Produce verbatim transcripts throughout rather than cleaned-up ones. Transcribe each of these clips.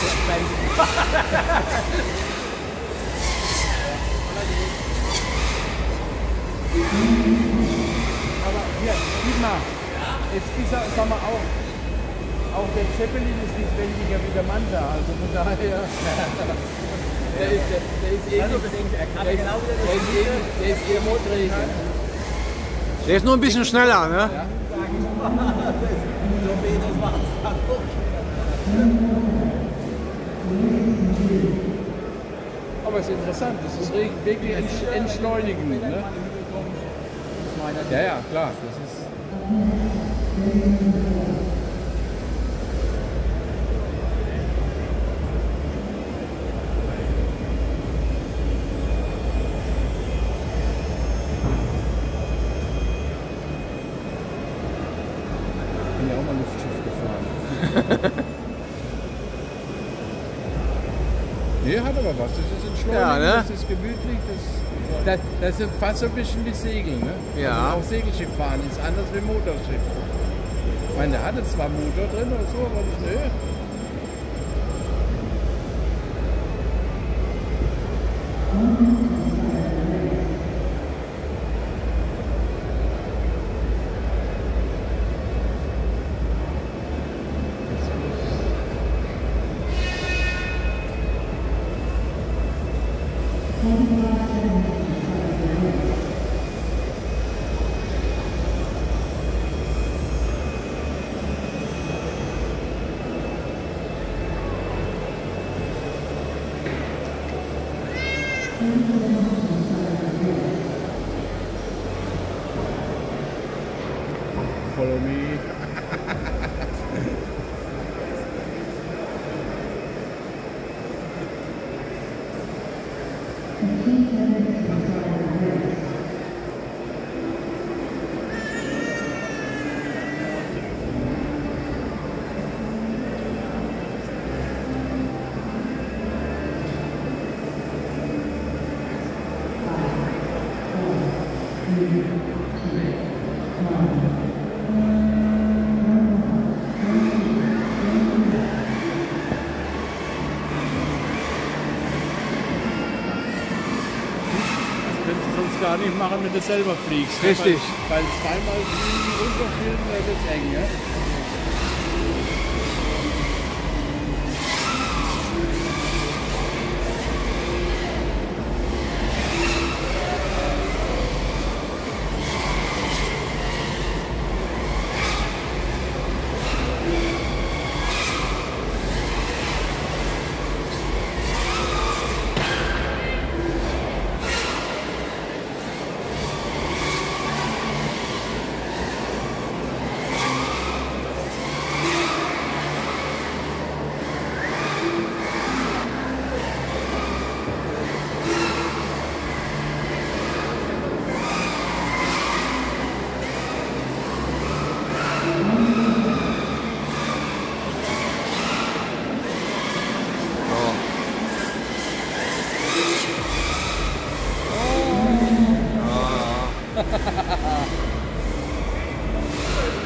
Aber hier, sieht mal, es ist ja, sag mal, auch, auch der Zeppelin ist nicht wendiger wie der Manta, also von daher. Der ist der, der ist eh also, der, genau der ist eh motoriger. Der ist nur ein bisschen schneller, ne? Ja, sag ich mal. Das ist so weh, das war's dann doch. Aber es ist interessant, das ist wirklich entschleunigen, ne? Ja, ja, klar. Das ist ich bin ja auch mal Luftschiff gefahren. Nee, hat aber was. Das ist entschleunigt, ja, ne? Das ist gemütlich. Das Das, das ist fast so ein bisschen wie Segeln, ne? Ja. Also auch Segelschiff fahren ist anders wie Motorschiff. Ich meine, der hatte zwar Motor drin oder so, aber nicht, nö. Follow me. Gar nicht machen, wenn du selber fliegst. Richtig. Weil zweimal fliegen, runterfliegen, da wird es eng, ne?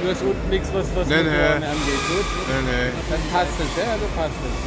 Du hast unten nichts, was das nee, nee. angeht. Gut? Nee, nee. Dann passt es, ja, dann passt es.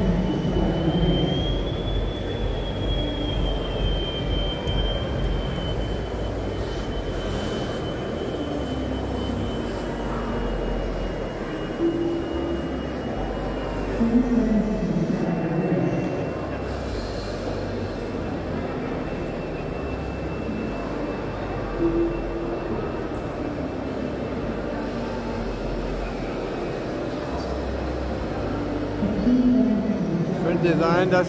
you. Könnte sein, dass